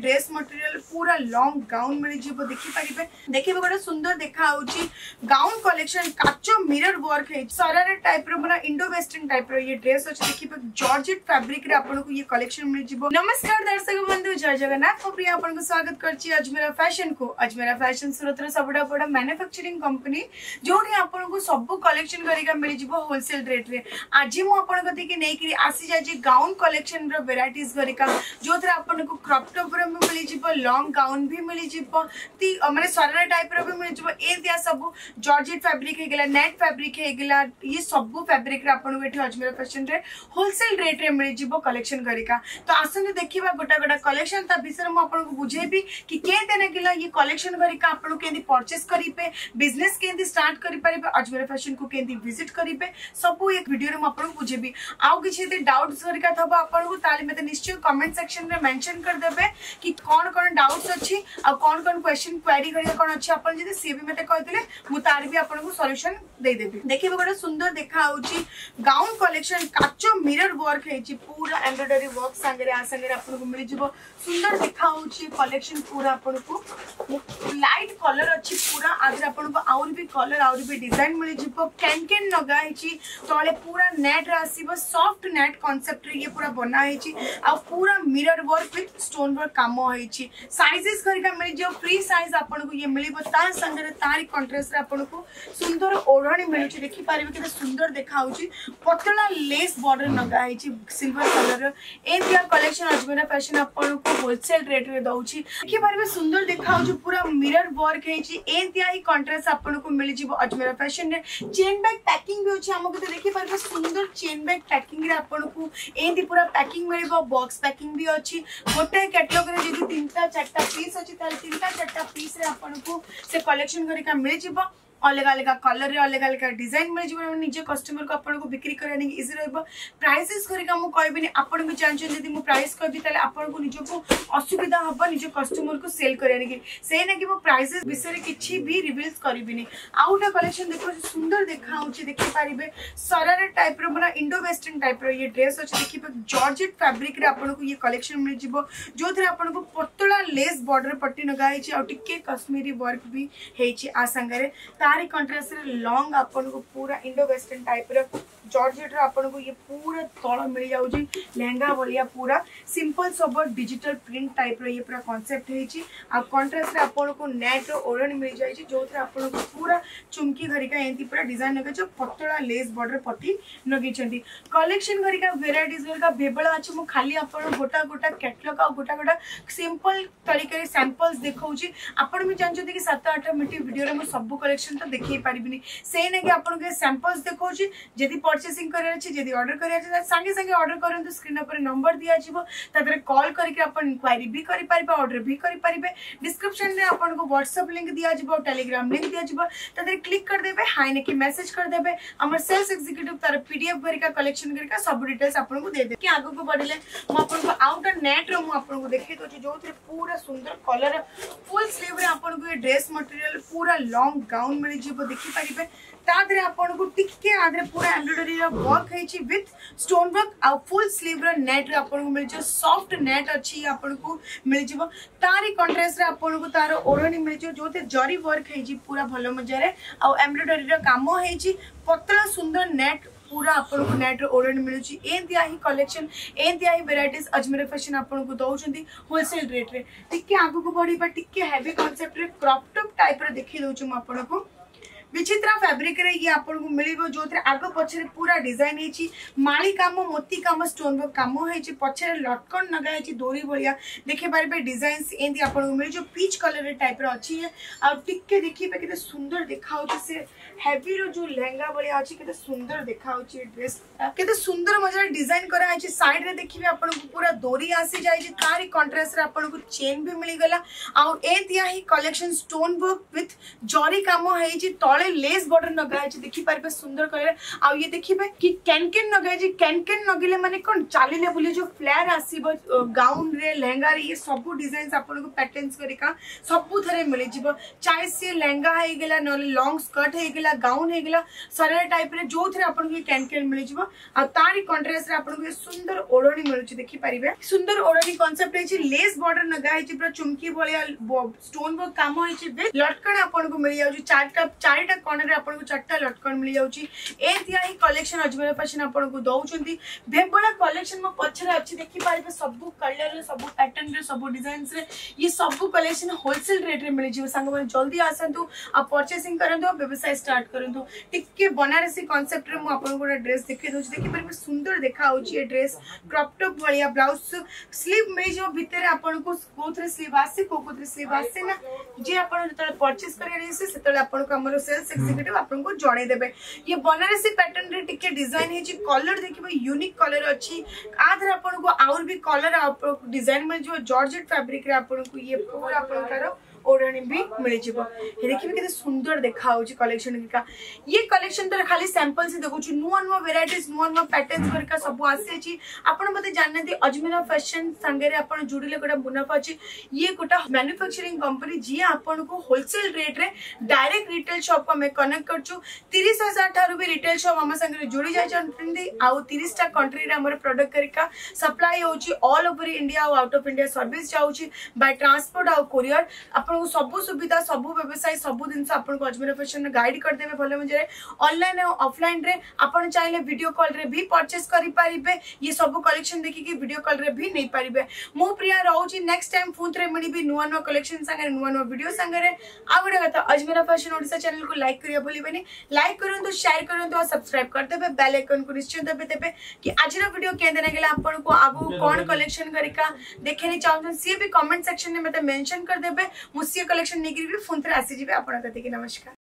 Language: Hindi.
ड्रेस मटेरियल पूरा लॉन्ग गाउन मिल देखिपर देखिए गोटे सुंदर देखा गाउन कलेक्शन काच मिरर वर्क है सरारा टाइप रो इंडो वेस्टर्न टाइप रो ये ड्रेस अच्छे देखिए जॉर्जेट फैब्रिक रे आपनको ये कलेक्शन मिल जीवो। नमस्कार दर्शक बंधु जय जगन्नाथ को प्रिया आपनको स्वागत करची अजमेरा फैशन को। अजमेरा फैशन सूरत रो सबडा बडा मैन्युफैक्चरिंग कंपनी जोडी आपनको सब कलेक्शन करिका मिल जीवो होलसेल रेट रे। आज मो आपनको देखि नै कि आसी जा जे गाउन कलेक्शन रो वैरायटीज करिका जो थरा आपनको क्रॉप टॉप रे मिल जीवो लॉन्ग गाउन भी मिल जीवो ती माने सरारा टाइप रो भी मिल जीवो ए दिया सब जॉर्जेट फैब्रिक हे गेला नेट फैब्रिक हे गेला ये सब फैब्रिक रे आपन एठी अजमेरा फैशन रे होलसेल रेट रे मिल जीवो कलेक्शन करिका। तो आसने देखिबा गोटा गोटा कलेक्शन ता बिषय म आपन को बुझेबी कि केते ने गेला ये कलेक्शन करिका आपन केंदी परचेस करिपे बिजनेस केंदी स्टार्ट करि परिबे अजमेरा फैशन को केंदी विजिट करिपे सब एक वीडियो रे म आपन को बुझेबी। आउ किछि ते डाउट्स करिका थबो आपन को ताले मते निश्चय कमेंट सेक्शन रे मेंशन कर देबे कि कोन कोन डाउट्स अछि आ कोन कोन क्वेश्चन क्वेरी करिया कोन अछि आपन जदि से भी मते कहथिले मु तार भी आपन को सॉल्यूशन दे देबी। देखिबे गोटा सुंदर देखा होउछि गाउन कलेक्शन काच मिरर वर्क है पूरा एम्ब्रॉयडरी वर्क संगे आ संगे आपन को मिल जीवो सुंदर देखा होउछि कलेक्शन पूरा आपन को लाइट कलर अछि पूरा आदर आपन को और भी कलर और भी डिजाइन मिल जीवो कैनकेन नगा हिची तळे पूरा नेट रासिबो सॉफ्ट नेट कांसेप्ट रे ये पूरा बना हिची आ पूरा mirror work with stone work काम होइछि। साइजेस करिका मिल जीवो फ्री साइज आपन को ये मिलिबो ता संगे तारी कंट्रास्ट रे आपन को सुंदर ओढ़णी मिलुछि देखि पारिबे केते सुंदर देखा होउछि पतला लेस बॉर्डर नगा हिची सिल्वर कलर ए दिया कलेक्शन अजमेरा फैशन आपन को होलसेल रेट रे दउछि देखि पारिबे सुंदर देखा होउछि पूरा मिरर वर्क हेछि ए दिया ही कंट्रास्ट आपन को मिल जीवो अजमेरा फैशन रे। चेन बैग पैकिंग भी होछि हमके देखि पारिबे सुंदर चेन बैग पैकिंग रे आपन को एंदी पूरा पैकिंग मिलबो बॉक्स पैकिंग भी होछि गोटे कैटलॉग रे जदि तीनटा चारटा पीस होछि ताल तीनटा चारटा पीस रे आपन को से कलेक्शन करिका मिल जीवो अलग अलग कलर रे अलग अलग डिजाइन मिल जीवो निजे कस्टमर को आपन को बिक्री करने इजी रहबो। प्राइसेस करिका मु कहबे नि आपन भी जान छन जदि मु प्राइस कहबी ताले आपन को निजे को असुविधा हबो निजे कस्टमर को सेल करने के से ना कि मु प्राइसेस विषय रे किछि भी रिवील्स करबी नि। आउटा कलेक्शन देखो सुंदर देखा होछि देखि पारिबे सरारा टाइप रो बना इंडो वेस्टर्न टाइप रो ये ड्रेस अछि देखि जॉर्जेट फैब्रिक रे आपन को ये कलेक्शन मिल जीवो जो थरे आपन को पतला लेस बॉर्डर पट्टी नगा हिची आ टिके कश्मीरी वर्क भी हेछि आ संगरे सारी कंट्रास्ट रे लॉन्ग आपन को पूरा इंडो वेस्टर्न टाइप रे जॉर्जेट रे आपन को ये पूरा तळ मिल जाउ छी लहंगा भलिया पूरा simple sober digital print type रे ये पूरा कांसेप्ट हे छी आ कंट्रास्ट रे आपन को नेट रो ओरन मिल जाय छी जो थे आपन को पूरा चुमकी घरिका एंती पूरा डिजाइन लगे छ पतला लेस बॉर्डर पट्टी लगी छथि कलेक्शन घरिका वैरायटीज घरिका बेबला अछि मु खाली आपन गोटा गोटा कैटलॉग आ गोटा गोटा सिंपल तरीके सैंपल्स देखौ छी आपन में जान छथि कि 7-8 मिनट वीडियो रे मु सब कलेक्शन तो देखि पारिबिनी से ना कि आपन के सैंपल्स देखौ छी जदि परचेसिंग करे अछि जदि ऑर्डर करे अछि संगे संगे ऑर्डर करन तो स्क्रीन पर नंबर दिया जिवो तादरे कॉल करके आपन इंक्वायरी भी करि पारिबे ऑर्डर भी करि पारिबे। डिस्क्रिप्शन रे आपन को WhatsApp लिंक दिया जिवो Telegram लिंक दिया जिवो तादरे क्लिक कर देबे हाय ने कि मैसेज कर देबे हमर सेल्स एग्जीक्यूटिव तार पीडीएफ भरिका कलेक्शन करका सब डिटेल्स आपन को दे दे कि आगो को बढ़ले हम आपन को आउटर नेट रो हम आपन को देखै तो जोथे पूरा सुंदर कलर फुल स्लीव रे आपन को ये ड्रेस मटेरियल पूरा लॉन्ग गाउन मिल जीवो देखि पारिबे तादरे आपन को टिकके आदरे पूरा एम्ब्रॉयडरी रा वर्क है छी विथ स्टोन वर्क आ फुल स्लीव रा नेट रे आपन को मिल जो सॉफ्ट नेट अछि आपन को मिल जीवो तारी कंट्रास्ट रे आपन को तारो ओढ़णी मिल जो जोथे जरी वर्क है जी पूरा भलो मजा रे आ एम्ब्रॉयडरी रा काम है जी पतला सुंदर नेट पूरा आपन को नेट ओरन मिलु छी ए दिया ही कलेक्शन ए दिया ही वैरायटीज अजमेरा फैशन आपन को दउ छथि होलसेल रेट रे। टिके आगु को बढीबा टिके हेवी कांसेप्ट रे क्रॉप टॉप टाइप रे देखि दउ छी हम आपन को विचित्र फैब्रिक रे ये आपन को मिलिबो जो थे आगो पछरे पूरा डिजाइन है छी माली काम मोती काम स्टोन वर्क काम है छी पछरे लटकन नगा है छी डोरी भलिया देखे पारबे डिजाइंस एंदी आपन को मिल जो पीच कलर रे टाइप रे अछि आ टिके देखिबे केते सुंदर देखाउ छी से हेवी रो जो लहंगा भलिया अछि केते सुंदर देखाउ छी ड्रेस केते सुंदर मजा डिजाइन करा है छी साइड रे देखिबे आपन को पूरा डोरी आसी जाय छी तारी कंट्रास्ट रे आपन को चेन भी मिलि गेला आ एंदिया ही collection stone work with zari काम है छी तले लेस बॉर्डर नगाई देखी पारे सुंदर कलर आ ये देखिए कि कैनकेन नगाई कैनकेन नगिले माने कोन चालिले बोली जो फ्लेयर आसीबो गाउन रे लहंगा रे ये सब डिजाइन आपन को पैटर्न्स करिका सब थरे मिले जीवो चाहे से लहंगा हे गेला न लॉन्ग स्कर्ट हे गेला गाउन हे गेला सारा टाइप रे जो थरे आपन को कैनकेन मिले जीवो आ तारी कंट्रास्ट रे आपन को सुंदर ओढ़णी मिलुची देखी पारिबे सुंदर ओढ़णी कांसेप्ट रे छी लेस बॉर्डर नगाई छी पूरा चुमकी भलिया स्टोन को काम होई छी बे लटकण आपन को मिल जाउ छी चारटा कोनरे आपन को चारटा लटकण मिल जाउ छी ए दिया ही कलेक्शन अजमेरा फैशन आपन को दउ छथि बेबड़ा कलेक्शन म पछरा अछि देखि पारिबे सब कलर रे सब पैटर्न रे सब डिजाइनस रे ये सब कलेक्शन होलसेल रेट रे मिल जीव संग में जल्दी आसंतु आ परचेसिंग करंतु व्यवसाय स्टार्ट करंतु टिके बनारसी कांसेप्ट रे म आपन को ड्रेस देखि दउ छी देखि पारिबे सुंदर देखा हो छी ये ड्रेस क्रॉप टॉप भलिया ब्लाउज स्लीव में जो भीतर आपन को कोथरे स्लीव आसी कोथरे स्लीव आसी ना जे आपन जतले परचेस करै रे से तले आपन को हमरो सेल्स एग्जीक्यूटिव आपन को जणे देबे ये बनारसी पैटर्न रे टिके डिजाइन हे छी कलर देखिबो यूनिक कलर अछि आधर आपन को और भी कलर आपन डिजाइन में जो जॉर्जेट फैब्रिक रे आपन को ये पूरा प्रकार ओढ़णी भी मिल जीवो हे देखिबे केते सुंदर देखा होउची कलेक्शन का ये कलेक्शन तो खाली सैंपल से देखो छी नुवा नुवा वैरायटीज नुवा नुवा पैटर्न्स करका सब आसे छी आपन मते जानने दे अजमेरा फैशन संगे रे आपन जुड़िले कोटा मुनाफा अछि ये कोटा मैन्युफैक्चरिंग कंपनी जी आपन को होलसेल रेट रे डायरेक्ट रिटेल शॉप को में कनेक्ट कर छु 30000 थारु भी रिटेल शॉप हम संगे जुड़ी जाय छथि आ 30 टा कंट्री रे हमर प्रोडक्ट करका सप्लाई होउची ऑल ओवर इंडिया और आउट ऑफ इंडिया सर्विस जाउची बाय ट्रांसपोर्ट और कुरियर आपन सब सुविधा सब व्यवसाय सब दिन आपन अजमेरा फैशन गाइड कर देबे भले मजे ऑनलाइन और ऑफलाइन रे आपन चाहिले वीडियो कॉल रे भी परचेस करि परिबे ये सब कलेक्शन देखि के वीडियो कॉल रे भी नै परिबे मो प्रिया रहउची नेक्स्ट टाइम फुन रे मिलबी नुवा नुवा कलेक्शन संगे नुवा नुवा वीडियो संगे रे आ गडा कथा अजमेरा फैशन ओडिसा चैनल को लाइक करिया भूलिबेनी लाइक करन तो शेयर करन तो सब्सक्राइब कर देबे बेल आइकन को निश्चय दबे देबे कि आजरा वीडियो केन देना गेला आपन को आबो कोन कलेक्शन करिका देखैनी चाहन से भी कमेंट सेक्शन में मेंशन कर देबे मुसिया कलेक्शन नेगरी भी फोन पर आसी जीवे आपन कते के नमस्कार।